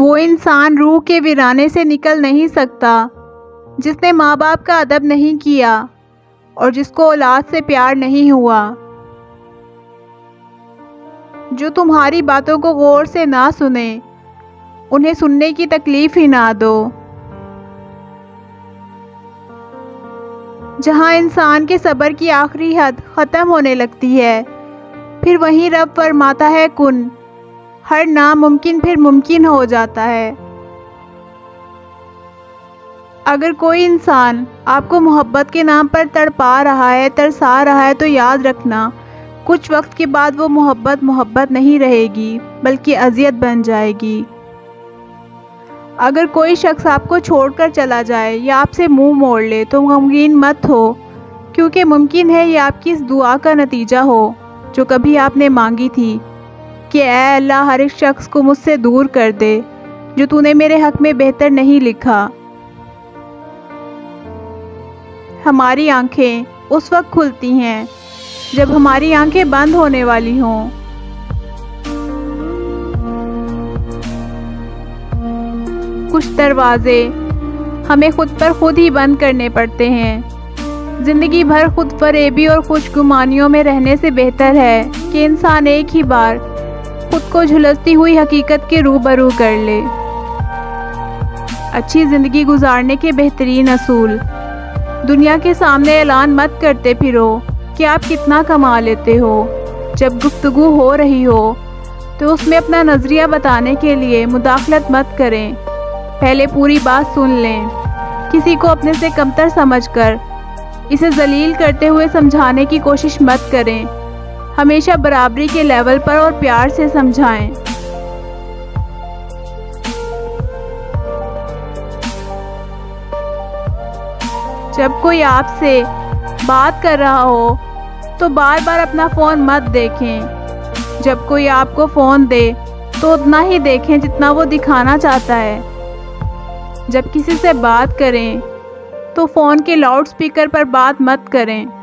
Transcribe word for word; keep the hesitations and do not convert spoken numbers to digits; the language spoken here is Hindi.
वो इंसान रूह के वीराने से निकल नहीं सकता जिसने माँ बाप का अदब नहीं किया और जिसको औलाद से प्यार नहीं हुआ, जो तुम्हारी बातों को गौर से ना सुने, उन्हें सुनने की तकलीफ़ ही ना दो। जहाँ इंसान के सब्र की आखिरी हद ख़त्म होने लगती है, फिर वहीं रब फरमाता है कुन, हर नामुमकिन फिर मुमकिन हो जाता है। अगर कोई इंसान आपको मोहब्बत के नाम पर तड़पा रहा है, तरसा रहा है, तो याद रखना कुछ वक्त के बाद वो मोहब्बत मोहब्बत नहीं रहेगी बल्कि अजियत बन जाएगी। अगर कोई शख्स आपको छोड़कर चला जाए या आपसे मुंह मोड़ ले तो गमगीन मत हो, क्योंकि मुमकिन है ये आपकी इस दुआ का नतीजा हो जो कभी आपने मांगी थी कि ऐ अल्लाह हर एक शख्स को मुझसे दूर कर दे जो तूने मेरे हक़ में बेहतर नहीं लिखा। हमारी आंखें उस वक्त खुलती हैं जब हमारी आंखें बंद होने वाली हों। कुछ दरवाजे हमें खुद पर खुद ही बंद करने पड़ते हैं। ज़िंदगी भर खुद फरेबी और खुशगुमानियों में रहने से बेहतर है कि इंसान एक ही बार खुद को झुलसती हुई हकीकत के रूबरू कर ले। अच्छी ज़िंदगी गुजारने के बेहतरीन असूल। दुनिया के सामने ऐलान मत करते फिरो कि आप कितना कमा लेते हो। जब गुफ्तगू हो रही हो तो उसमें अपना नज़रिया बताने के लिए मुदाखलत मत करें, पहले पूरी बात सुन लें। किसी को अपने से कमतर समझकर इसे जलील करते हुए समझाने की कोशिश मत करें। हमेशा बराबरी के लेवल पर और प्यार से समझाएं। जब कोई आपसे बात कर रहा हो तो बार बार अपना फ़ोन मत देखें। जब कोई आपको फ़ोन दे तो उतना ही देखें जितना वो दिखाना चाहता है। जब किसी से बात करें तो फ़ोन के लाउड स्पीकर पर बात मत करें।